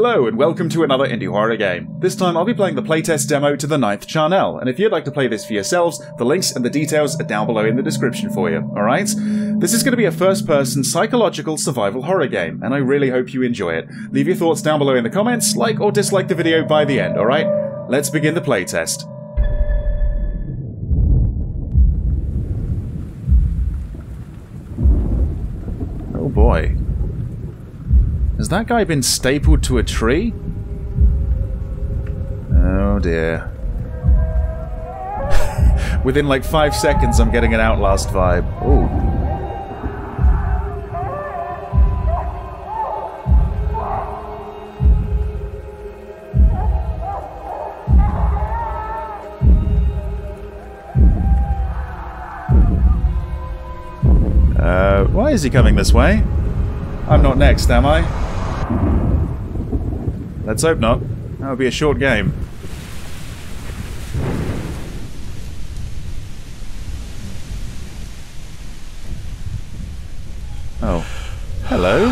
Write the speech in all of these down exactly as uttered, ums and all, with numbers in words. Hello and welcome to another indie horror game. This time I'll be playing the playtest demo to The ninth Charnel, and if you'd like to play this for yourselves, the links and the details are down below in the description for you, alright? This is going to be a first-person psychological survival horror game, and I really hope you enjoy it. Leave your thoughts down below in the comments, like or dislike the video by the end, alright? Let's begin the playtest. Oh boy. Has that guy been stapled to a tree? Oh dear. Within like five seconds I'm getting an Outlast vibe. Ooh. Uh, why is he coming this way? I'm not next, am I? Let's hope not. That would be a short game. Oh. Hello?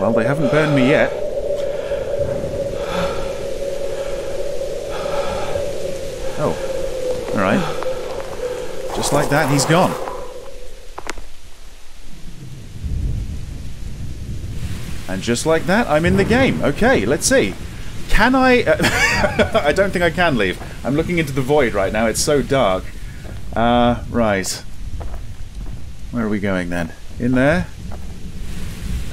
Well, they haven't burned me yet. Oh. Alright. Just like that, he's gone. And just like that, I'm in the game. Okay, let's see. Can I... Uh, I don't think I can leave. I'm looking into the void right now. It's so dark. Uh, right. Where are we going then? In there?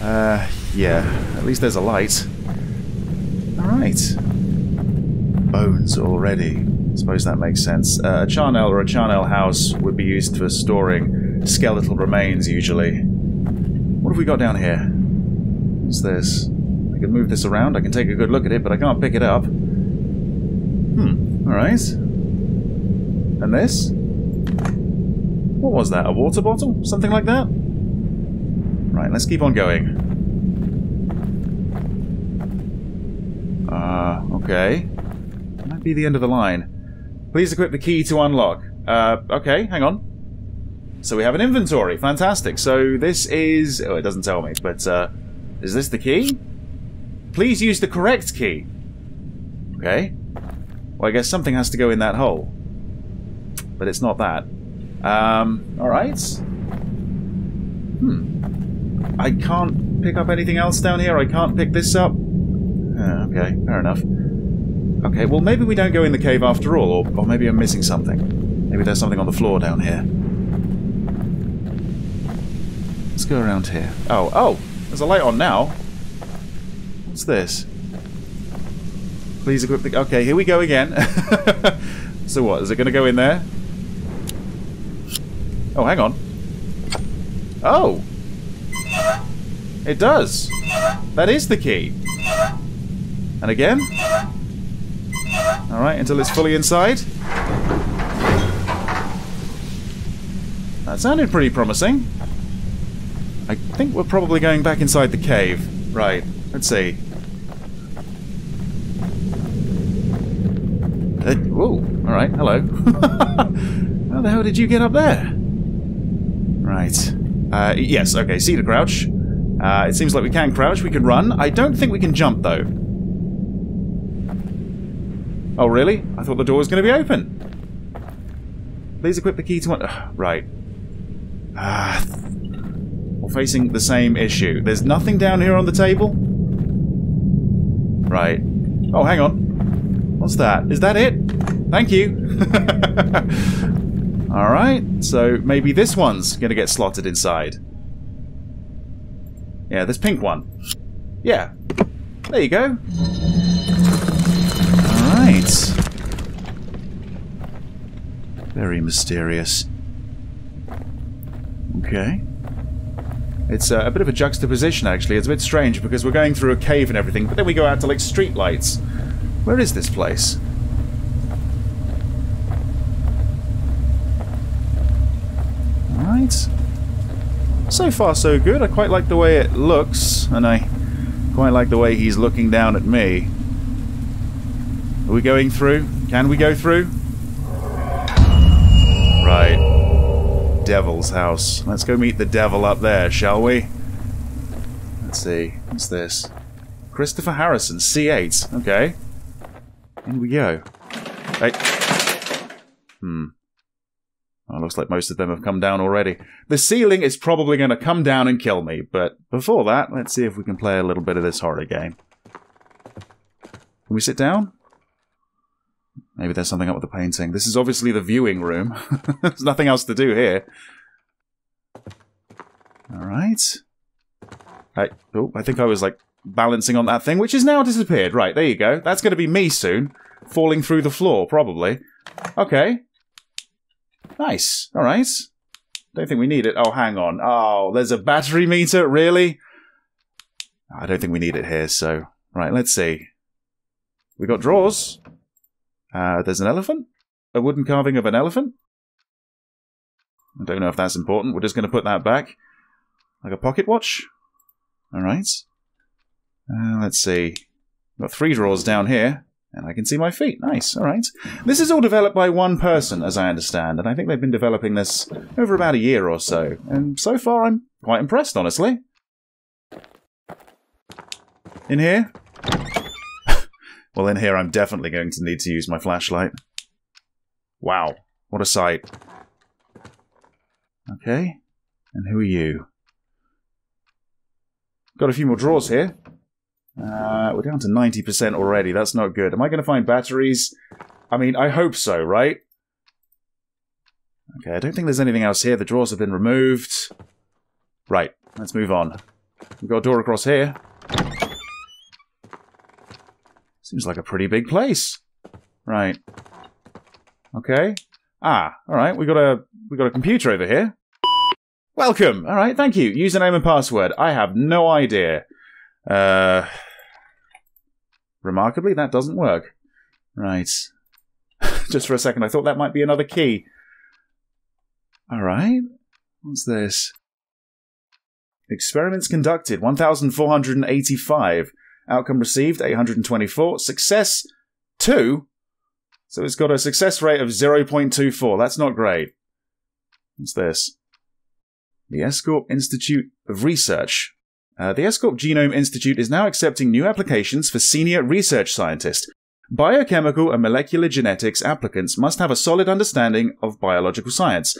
Uh, yeah. At least there's a light. Alright. Bones already. I suppose that makes sense. Uh, a charnel or a charnel house would be used for storing skeletal remains, usually. What have we got down here? What's this? I can move this around, I can take a good look at it, but I can't pick it up. Hmm, alright. And this? What was that, a water bottle? Something like that? Right, let's keep on going. Uh, okay. Might be the end of the line. Please equip the key to unlock. Uh, okay, hang on. So we have an inventory, fantastic. So this is... oh, it doesn't tell me, but uh... is this the key? Please use the correct key. Okay. Well, I guess something has to go in that hole. But it's not that. Um, alright. Hmm. I can't pick up anything else down here. I can't pick this up. Uh, okay, fair enough. Okay, well, maybe we don't go in the cave after all. Or, or maybe I'm missing something. Maybe there's something on the floor down here. Let's go around here. Oh, oh! There's a light on now. What's this? Please equip the... okay, here we go again. So what, is it going to go in there? Oh, hang on. Oh! It does! That is the key! And again? Alright, until it's fully inside. That sounded pretty promising. I think we're probably going back inside the cave. Right, let's see. Uh, whoa, alright, hello. How the hell did you get up there? Right. Uh, yes, okay, see to crouch. Uh, it seems like we can crouch, we can run. I don't think we can jump, though. Oh, really? I thought the door was going to be open. Please equip the key to one... Uh, right. Ah... Uh, We're facing the same issue. There's nothing down here on the table? Right. Oh, hang on. What's that? Is that it? Thank you. Alright, so maybe this one's gonna get slotted inside. Yeah, this pink one. Yeah. There you go. Alright. Very mysterious. Okay. It's uh, a bit of a juxtaposition, actually. It's a bit strange, because we're going through a cave and everything, but then we go out to, like, street lights. Where is this place? Alright. So far, so good. I quite like the way it looks, and I quite like the way he's looking down at me. Are we going through? Can we go through? Right. Devil's house. Let's go meet the devil up there, shall we? Let's see. What's this? Christopher Harrison, C eight. Okay. In we go. Hey. Hmm. Well, looks like most of them have come down already. The ceiling is probably going to come down and kill me, but before that, let's see if we can play a little bit of this horror game. Can we sit down? Maybe there's something up with the painting. This is obviously the viewing room. There's nothing else to do here. Alright. I, oh, I think I was, like, balancing on that thing, which has now disappeared. Right, there you go. That's going to be me soon. Falling through the floor, probably. Okay. Nice. Alright. Don't think we need it. Oh, hang on. Oh, there's a battery meter? Really? I don't think we need it here, so... Right, let's see. We got drawers. Uh, there's an elephant. A wooden carving of an elephant. I don't know if that's important. We're just going to put that back. Like a pocket watch. Alright. Uh, let's see. We've got three drawers down here. And I can see my feet. Nice. Alright. This is all developed by one person, as I understand. And I think they've been developing this over about a year or so. And so far, I'm quite impressed, honestly. In here? Well, in here, I'm definitely going to need to use my flashlight. Wow. What a sight. Okay. And who are you? Got a few more drawers here. Uh, we're down to ninety percent already. That's not good. Am I going to find batteries? I mean, I hope so, right? Okay, I don't think there's anything else here. The drawers have been removed. Right. Let's move on. We've got a door across here. Seems like a pretty big place. Right. Okay. Ah, alright, we got a we got a computer over here. Welcome! Alright, thank you. Username and password. I have no idea. Uh remarkably, that doesn't work. Right. Just for a second, I thought that might be another key. Alright. What's this? Experiments conducted, one thousand four hundred eighty-five. Outcome received, eight hundred twenty-four. Success, two. So it's got a success rate of zero point two four. That's not great. What's this? The Escorp Institute of Research. Uh, the Escorp Genome Institute is now accepting new applications for senior research scientists. Biochemical and molecular genetics applicants must have a solid understanding of biological science.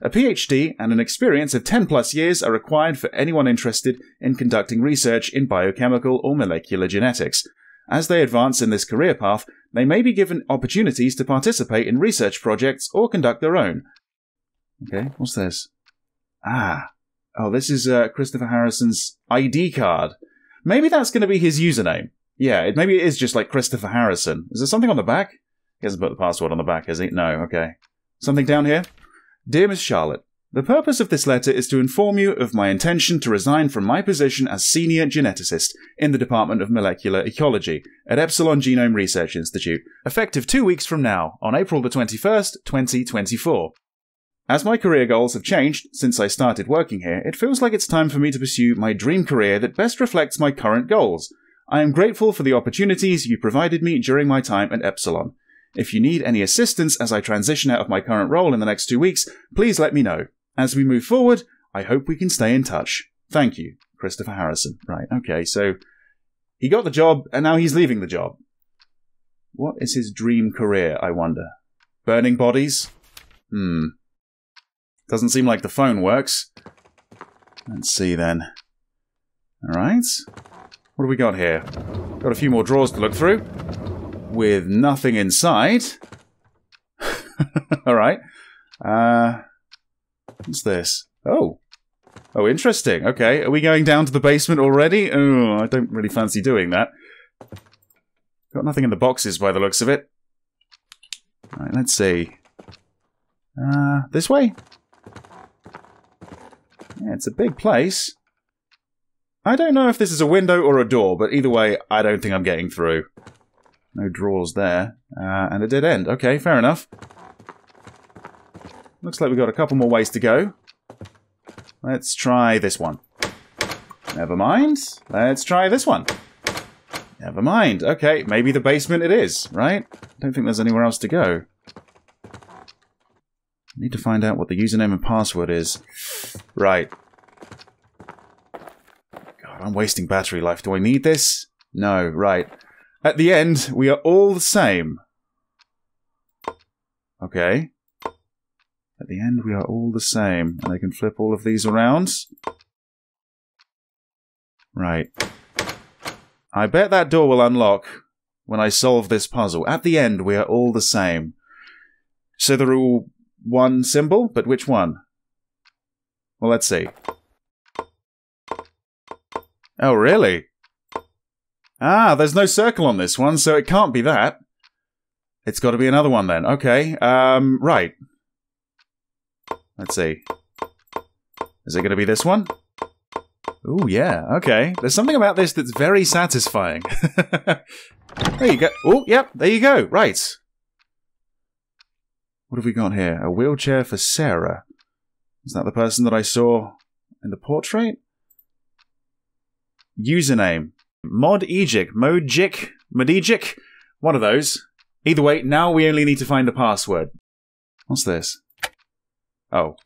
A PhD and an experience of ten plus years are required for anyone interested in conducting research in biochemical or molecular genetics. As they advance in this career path, they may be given opportunities to participate in research projects or conduct their own. Okay, what's this? Ah. Oh, this is uh, Christopher Harrison's I D card. Maybe that's going to be his username. Yeah, it, maybe it is just like Christopher Harrison. Is there something on the back? He hasn't put the password on the back, has he? No, okay. Something down here? Dear Miss Charlotte, the purpose of this letter is to inform you of my intention to resign from my position as senior geneticist in the Department of Molecular Ecology at Epsilon Genome Research Institute, effective two weeks from now, on April the twenty-first, twenty twenty-four. As my career goals have changed since I started working here, it feels like it's time for me to pursue my dream career that best reflects my current goals. I am grateful for the opportunities you provided me during my time at Epsilon. If you need any assistance as I transition out of my current role in the next two weeks, please let me know. As we move forward, I hope we can stay in touch. Thank you, Christopher Harrison. Right, okay, so he got the job, and now he's leaving the job. What is his dream career, I wonder? Burning bodies? Hmm. Doesn't seem like the phone works. Let's see then. Alright. What do we got here? Got a few more drawers to look through. With nothing inside. Alright. Uh, what's this? Oh. Oh, interesting. Okay, are we going down to the basement already? Oh, I don't really fancy doing that. Got nothing in the boxes by the looks of it. Alright, let's see. Uh, this way? Yeah, it's a big place. I don't know if this is a window or a door, but either way, I don't think I'm getting through. No drawers there. Uh, and a dead end. Okay, fair enough. Looks like we've got a couple more ways to go. Let's try this one. Never mind. Let's try this one. Never mind. Okay, maybe the basement it is, right? I don't think there's anywhere else to go. I need to find out what the username and password is. Right. God, I I'm wasting battery life. Do I need this? No, right. At the end, we are all the same. Okay. At the end, we are all the same. And I can flip all of these around. Right. I bet that door will unlock when I solve this puzzle. At the end, we are all the same. So they're all one symbol, but which one? Well, let's see. Oh, really? Ah, there's no circle on this one, so it can't be that. It's got to be another one then. Okay, um, right. Let's see. Is it going to be this one? Ooh, yeah, okay. There's something about this that's very satisfying. There you go. Oh, yep, there you go. Right. What have we got here? A wheelchair for Sarah. Is that the person that I saw in the portrait? Username. Modigic. Modigic. Modigic. One of those. Either way, now we only need to find the password. What's this? Oh.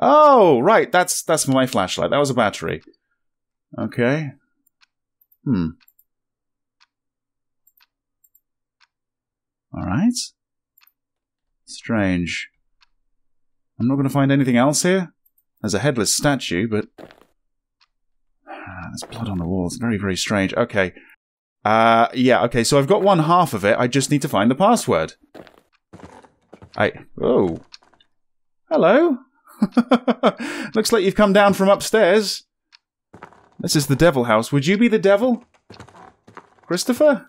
Oh, right. That's that's my flashlight. That was a battery. Okay. Hmm. All right. Strange. I'm not going to find anything else here. There's a headless statue, but... there's blood on the wall. It's very, very strange. Okay. Uh, yeah, okay. So I've got one half of it. I just need to find the password. I... Oh. Hello. Looks like you've come down from upstairs. This is the Devil House. Would you be the devil? Christopher?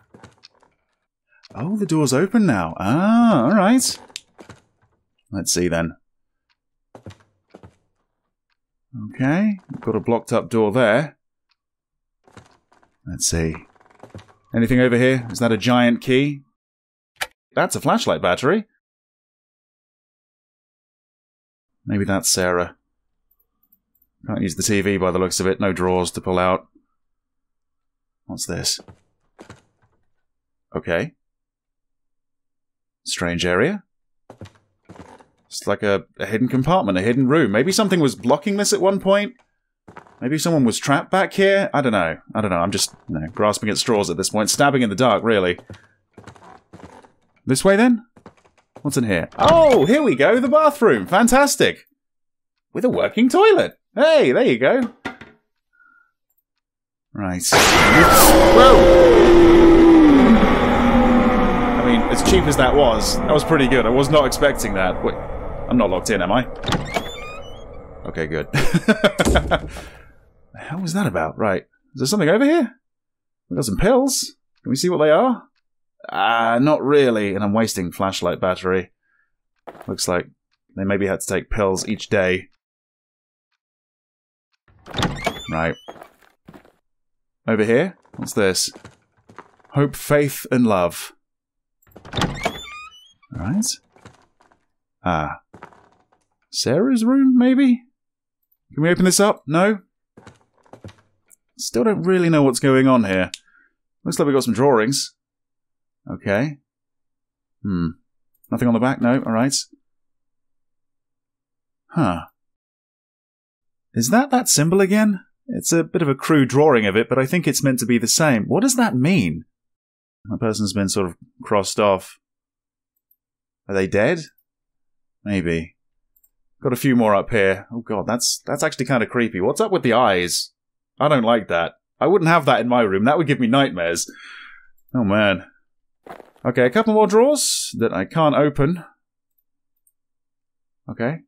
Oh, the door's open now. Ah, all right. Let's see then. Okay. Got a blocked up door there. Let's see. Anything over here? Is that a giant key? That's a flashlight battery. Maybe that's Sarah. Can't use the T V by the looks of it. No drawers to pull out. What's this? Okay. Strange area. It's like a, a hidden compartment, a hidden room. Maybe something was blocking this at one point. Maybe someone was trapped back here. I don't know. I don't know. I'm just you know, grasping at straws at this point. Stabbing in the dark, really. This way, then? What's in here? Oh, here we go. The bathroom. Fantastic. With a working toilet. Hey, there you go. Right. Whoa! I mean, as cheap as that was, that was pretty good. I was not expecting that. Wait, I'm not locked in, am I? Okay, good. The hell was that about? Right. Is there something over here? We got some pills. Can we see what they are? Ah, uh, not really. And I'm wasting flashlight battery. Looks like they maybe had to take pills each day. Right. Over here? What's this? Hope, faith, and love. Alright. Ah. Sarah's room, maybe? Can we open this up? No? Still don't really know what's going on here. Looks like we've got some drawings. Okay. Hmm. Nothing on the back? No? Alright. Huh. Is that that symbol again? It's a bit of a crude drawing of it, but I think it's meant to be the same. What does that mean? That person's been sort of crossed off. Are they dead? Maybe. Got a few more up here. Oh god, that's that's actually kind of creepy. What's up with the eyes? I don't like that. I wouldn't have that in my room. That would give me nightmares. Oh man. Okay, a couple more drawers that I can't open. Okay.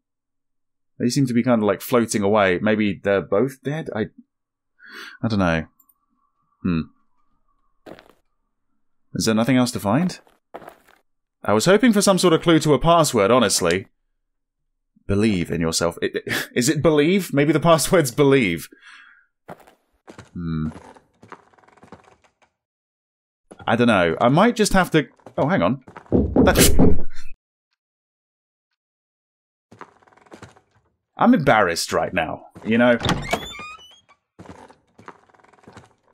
They seem to be kind of like floating away. Maybe they're both dead? I I don't know. Hmm. Is there nothing else to find? I was hoping for some sort of clue to a password, honestly. Believe in yourself. It, it, is it believe? Maybe the password's believe. Hmm. I don't know. I might just have to... Oh, hang on. That's... I'm embarrassed right now, you know?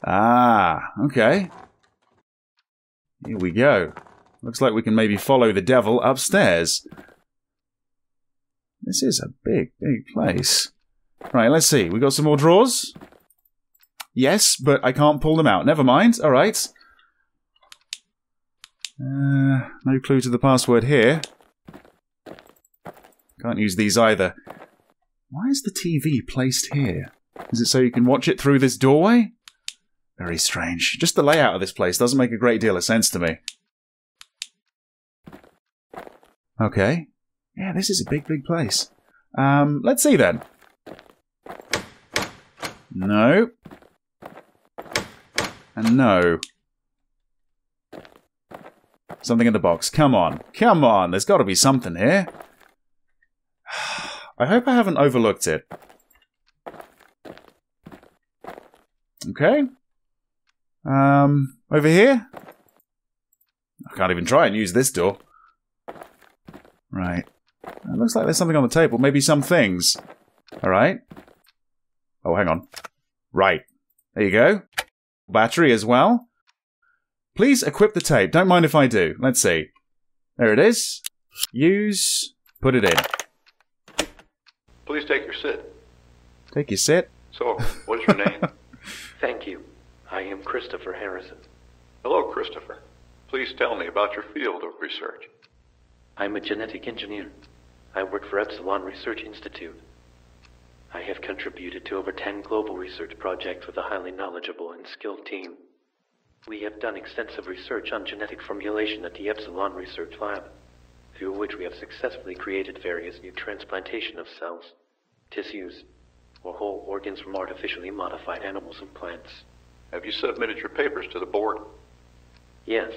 Ah, okay. Here we go. Looks like we can maybe follow the devil upstairs. This is a big, big place. Right, let's see. We got some more drawers. Yes, but I can't pull them out. Never mind. All right. Uh, no clue to the password here. Can't use these either. Why is the T V placed here? Is it so you can watch it through this doorway? Very strange. Just the layout of this place doesn't make a great deal of sense to me. Okay. Yeah, this is a big, big place. Um, let's see then. No. And no. Something in the box. Come on. Come on. There's got to be something here. I hope I haven't overlooked it. Okay. Um, over here? I can't even try and use this door. Right. It looks like there's something on the table. Maybe some things. Alright. Oh, hang on. Right. There you go. Battery as well. Please equip the tape. Don't mind if I do. Let's see. There it is. Use. Put it in. Please take your sit. Take your sit. So, what is your name? Thank you. I am Christopher Harrison. Hello, Christopher. Please tell me about your field of research. I'm a genetic engineer. I work for Epsilon Research Institute. I have contributed to over ten global research projects with a highly knowledgeable and skilled team. We have done extensive research on genetic formulation at the Epsilon Research Lab, through which we have successfully created various new transplantation of cells, tissues, or whole organs from artificially modified animals and plants. Have you submitted your papers to the board? Yes.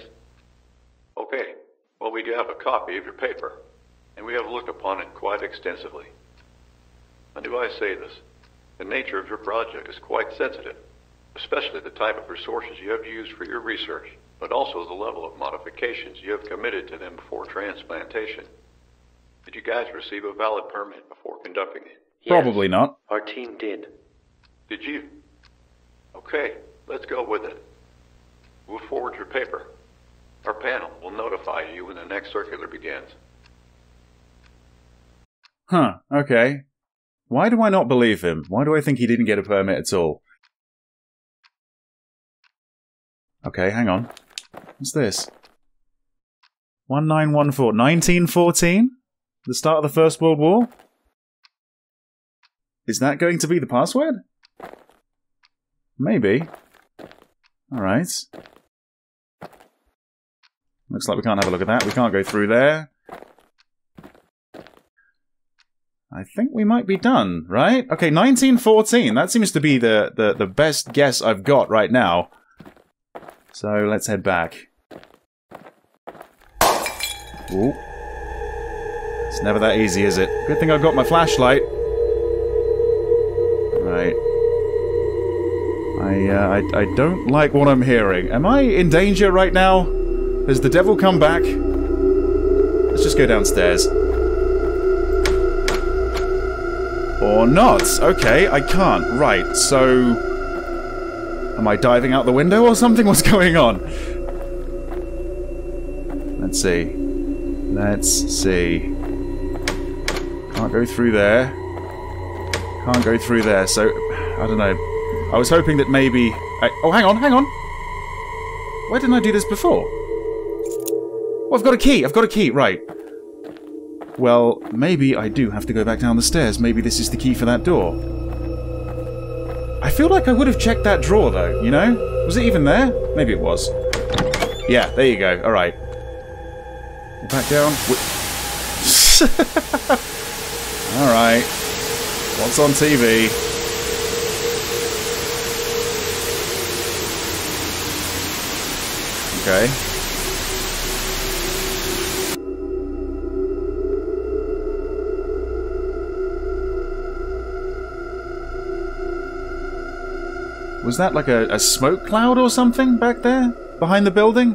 Okay. Well, we do have a copy of your paper, and we have looked upon it quite extensively. And do I say this? The nature of your project is quite sensitive, especially the type of resources you have used for your research, but also the level of modifications you have committed to them before transplantation. Did you guys receive a valid permit before conducting it? Yes, probably not. Our team did. Did you? Okay, let's go with it. We'll forward your paper. Our panel will notify you when the next circular begins. Huh, okay. Why do I not believe him? Why do I think he didn't get a permit at all? Okay, hang on. What's this? nineteen fourteen. nineteen fourteen? The start of the First World War? Is that going to be the password? Maybe. Alright. Looks like we can't have a look at that. We can't go through there. I think we might be done, right? Okay, nineteen fourteen. That seems to be the, the, the best guess I've got right now. So let's head back. Ooh. It's never that easy, is it? Good thing I've got my flashlight. Right. I, uh, I, I don't like what I'm hearing. Am I in danger right now? Has the devil come back? Let's just go downstairs. Or not. Okay, I can't. Right, so... am I diving out the window or something? What's going on? Let's see. Let's see. Can't go through there. Can't go through there, so... I don't know. I was hoping that maybe... I, oh, hang on, hang on! Why didn't I do this before? Oh, I've got a key! I've got a key! Right. Well, maybe I do have to go back down the stairs. Maybe this is the key for that door. I feel like I would have checked that drawer, though, you know? Was it even there? Maybe it was. Yeah, there you go. Alright. Back down. Alright. What's on T V? Okay. Was that like a, a smoke cloud or something back there? Behind the building?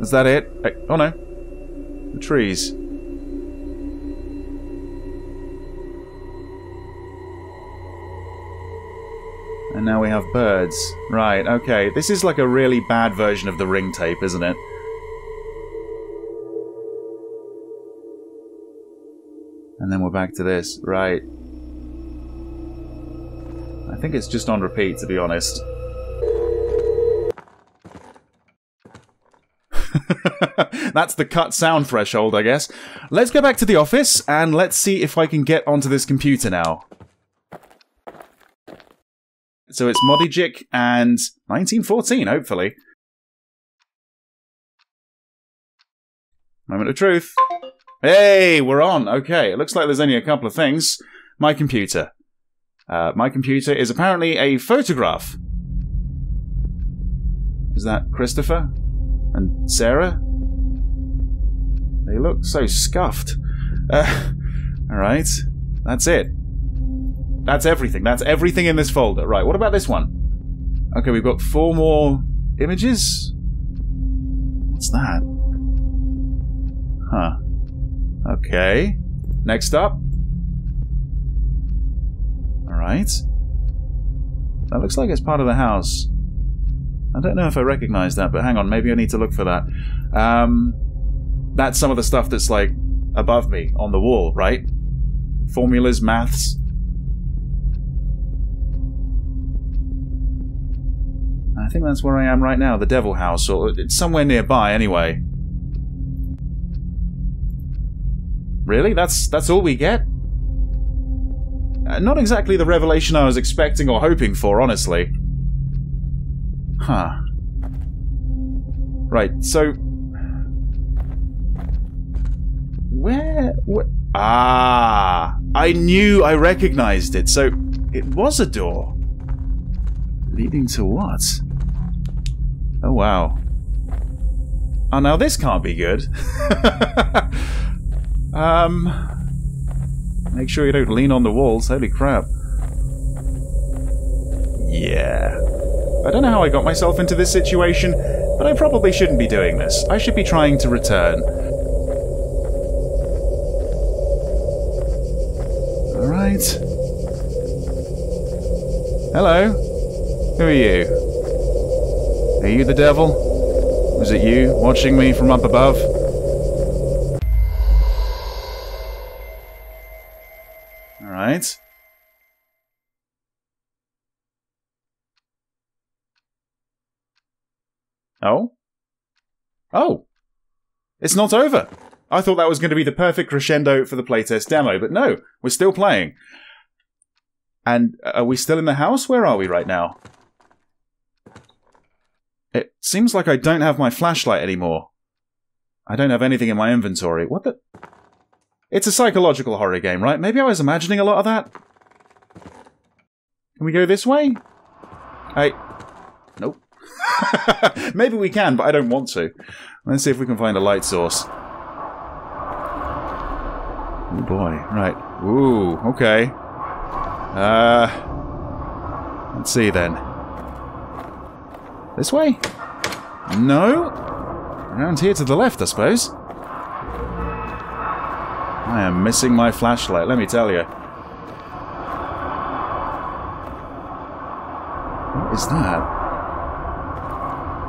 Is that it? I, oh no. The trees. And now we have birds. Right, okay. This is like a really bad version of the ring tape, isn't it? And then we're back to this. Right. I think it's just on repeat, to be honest. That's the cut sound threshold, I guess. Let's go back to the office, and let's see if I can get onto this computer now. So it's Modigic and nineteen fourteen, hopefully. Moment of truth. Hey, we're on. Okay, it looks like there's only a couple of things. My computer. Uh, my computer is apparently a photograph. Is that Christopher? And Sarah? They look so scuffed. Uh, Alright, that's it. That's everything. That's everything in this folder. Right, what about this one? Okay, we've got four more images? What's that? Huh. Okay. Next up. Alright. That looks like it's part of the house. I don't know if I recognize that, but hang on, maybe I need to look for that. Um, that's some of the stuff that's, like, above me on the wall, right? Formulas, maths. I think that's where I am right now, the Devil House, or it's somewhere nearby anyway. Really? That's, that's all we get? Uh, not exactly the revelation I was expecting or hoping for, honestly. Huh. Right, so... Where... Wh- ah! I knew I recognized it, so it was a door. Leading to what? Oh, wow. Oh, now this can't be good. um... Make sure you don't lean on the walls, holy crap. Yeah... I don't know how I got myself into this situation, but I probably shouldn't be doing this. I should be trying to return. Alright. Hello. Who are you? Are you the devil? Was it you watching me from up above? Alright. Oh? Oh! It's not over! I thought that was going to be the perfect crescendo for the playtest demo, but no, we're still playing. And are we still in the house? Where are we right now? It seems like I don't have my flashlight anymore. I don't have anything in my inventory. What the... It's a psychological horror game, right? Maybe I was imagining a lot of that? Can we go this way? I... Nope. Maybe we can, but I don't want to. Let's see if we can find a light source. Oh boy, right. Ooh, okay. Uh, let's see then. This way? No? Around here to the left, I suppose. I am missing my flashlight, let me tell you. What is that?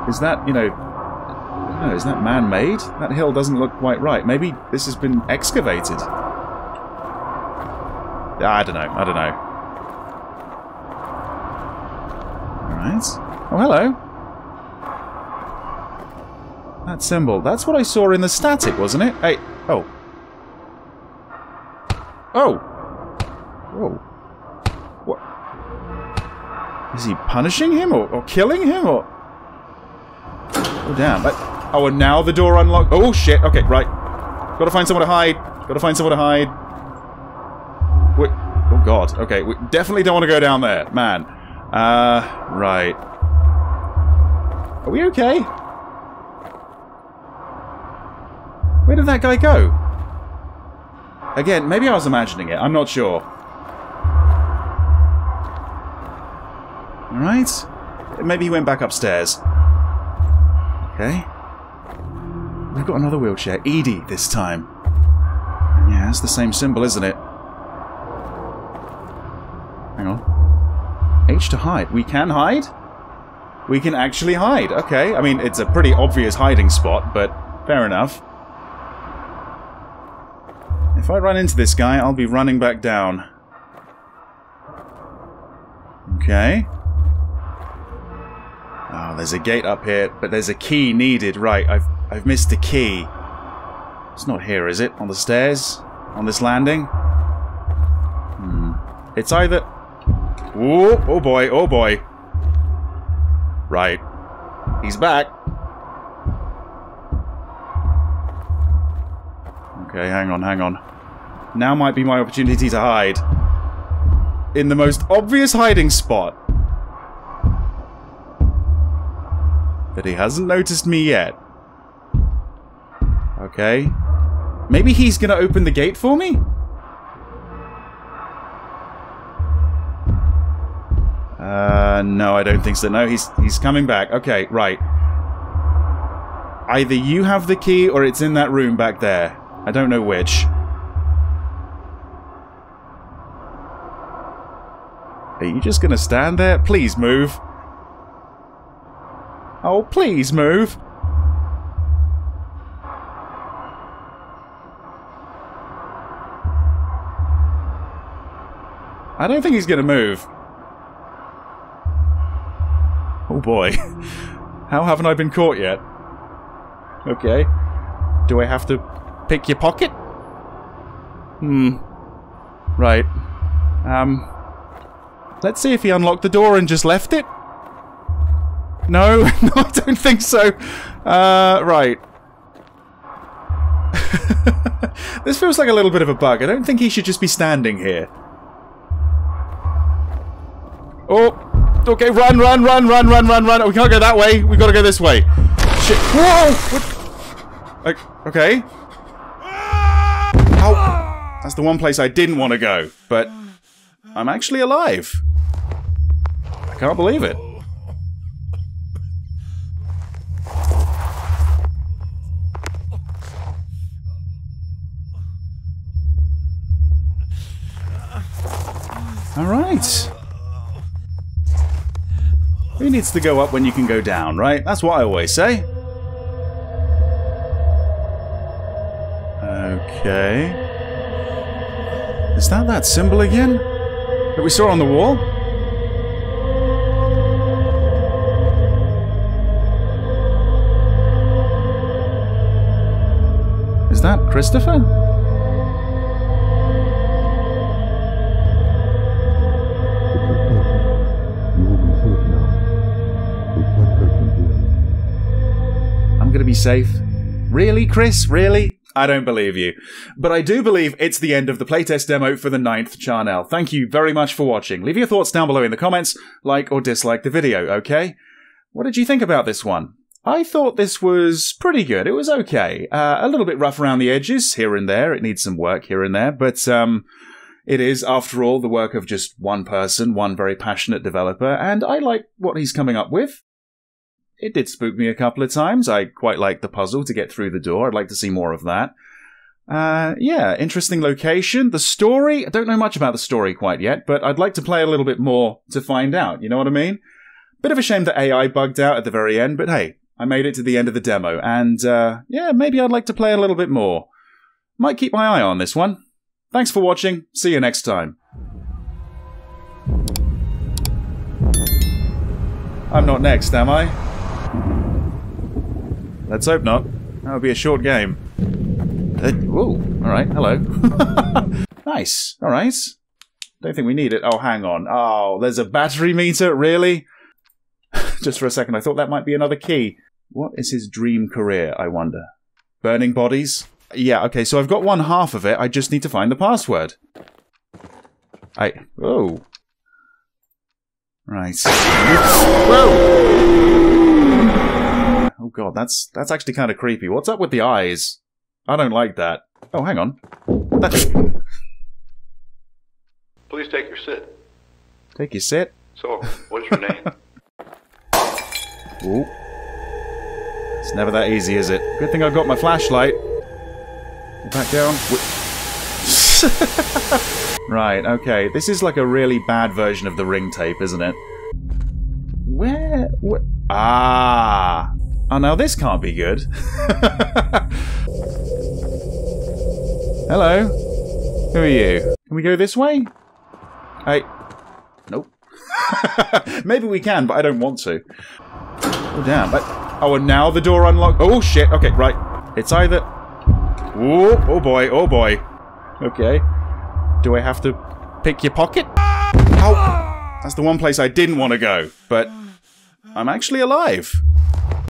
Is that, you know, I don't know, is that man-made? That hill doesn't look quite right. Maybe this has been excavated. I don't know, I don't know. Alright. Oh, hello. That symbol. That's what I saw in the static, wasn't it? Hey, oh. Oh! Whoa. What? Is he punishing him, or, or killing him, or... Oh, damn. I, oh, and now the door unlocked. Oh, shit. Okay, right. Gotta find somewhere to hide. Gotta find somewhere to hide. We, oh, God. Okay, we definitely don't want to go down there. Man. Uh, right. Are we okay? Where did that guy go? Again, maybe I was imagining it. I'm not sure. Alright. Maybe he went back upstairs. Okay. We've got another wheelchair. Edie, this time. Yeah, that's the same symbol, isn't it? Hang on. H to hide. We can hide? We can actually hide. Okay. I mean, it's a pretty obvious hiding spot, but fair enough. If I run into this guy, I'll be running back down. Okay. Oh, there's a gate up here, but there's a key needed. Right, I've I've missed a key. It's not here, is it? On the stairs? On this landing? Hmm. It's either... Ooh, oh boy, oh boy. Right. He's back. Okay, hang on, hang on. Now might be my opportunity to hide. In the most obvious hiding spot. But he hasn't noticed me yet. Okay. Maybe he's gonna open the gate for me? Uh, no, I don't think so. No, he's he's coming back. Okay, right. Either you have the key or it's in that room back there. I don't know which. Are you just gonna stand there? Please move. Oh, please move. I don't think he's gonna move. Oh boy. How haven't I been caught yet? Okay. Do I have to pick your pocket? Hmm. Right. Um... Let's see if he unlocked the door and just left it. No, no, I don't think so. Uh, right. This feels like a little bit of a bug. I don't think he should just be standing here. Oh, okay, run, run, run, run, run, run, run. Oh, we can't go that way. We've got to go this way. Shit. Whoa! What? Okay. Oh, that's the one place I didn't want to go, but I'm actually alive. I can't believe it. All right. Who needs to go up when you can go down, right? That's what I always say. Okay. Is that that symbol again that we saw on the wall? Is that Christopher? Be safe. Really, Chris? Really? I don't believe you. But I do believe it's the end of the playtest demo for the ninth Charnel. Thank you very much for watching. Leave your thoughts down below in the comments, like or dislike the video, okay? What did you think about this one? I thought this was pretty good. It was okay. Uh, a little bit rough around the edges, here and there. It needs some work here and there, but um, it is, after all, the work of just one person, one very passionate developer, and I like what he's coming up with. It did spook me a couple of times. I quite liked the puzzle to get through the door. I'd like to see more of that. Uh, yeah, interesting location. The story, I don't know much about the story quite yet, but I'd like to play a little bit more to find out. You know what I mean? Bit of a shame that A I bugged out at the very end, but hey, I made it to the end of the demo. And uh, yeah, maybe I'd like to play a little bit more. Might keep my eye on this one. Thanks for watching. See you next time. I'm not next, am I? Let's hope not. That would be a short game. Uh, whoa. Alright, hello. Nice. Alright. Don't think we need it. Oh, hang on. Oh, there's a battery meter? Really? Just for a second, I thought that might be another key. What is his dream career, I wonder? Burning bodies? Yeah, okay, so I've got one half of it. I just need to find the password. I... Whoa. Right. Whoa! Oh god, that's that's actually kind of creepy. What's up with the eyes? I don't like that. Oh, hang on. That's... Please take your sit. Take your sit? So, what is your name? Ooh. It's never that easy, is it? Good thing I've got my flashlight. Back down. Right, okay. This is like a really bad version of the ring tape, isn't it? Where... Where... Ah... Oh, now this can't be good. Hello. Who are you? Can we go this way? Hey. Nope. Maybe we can, but I don't want to. Oh, damn. I, oh, and now the door unlocked. Oh, shit. Okay, right. It's either... Oh, oh boy. Oh, boy. Okay. Do I have to pick your pocket? Ow. That's the one place I didn't want to go, but I'm actually alive.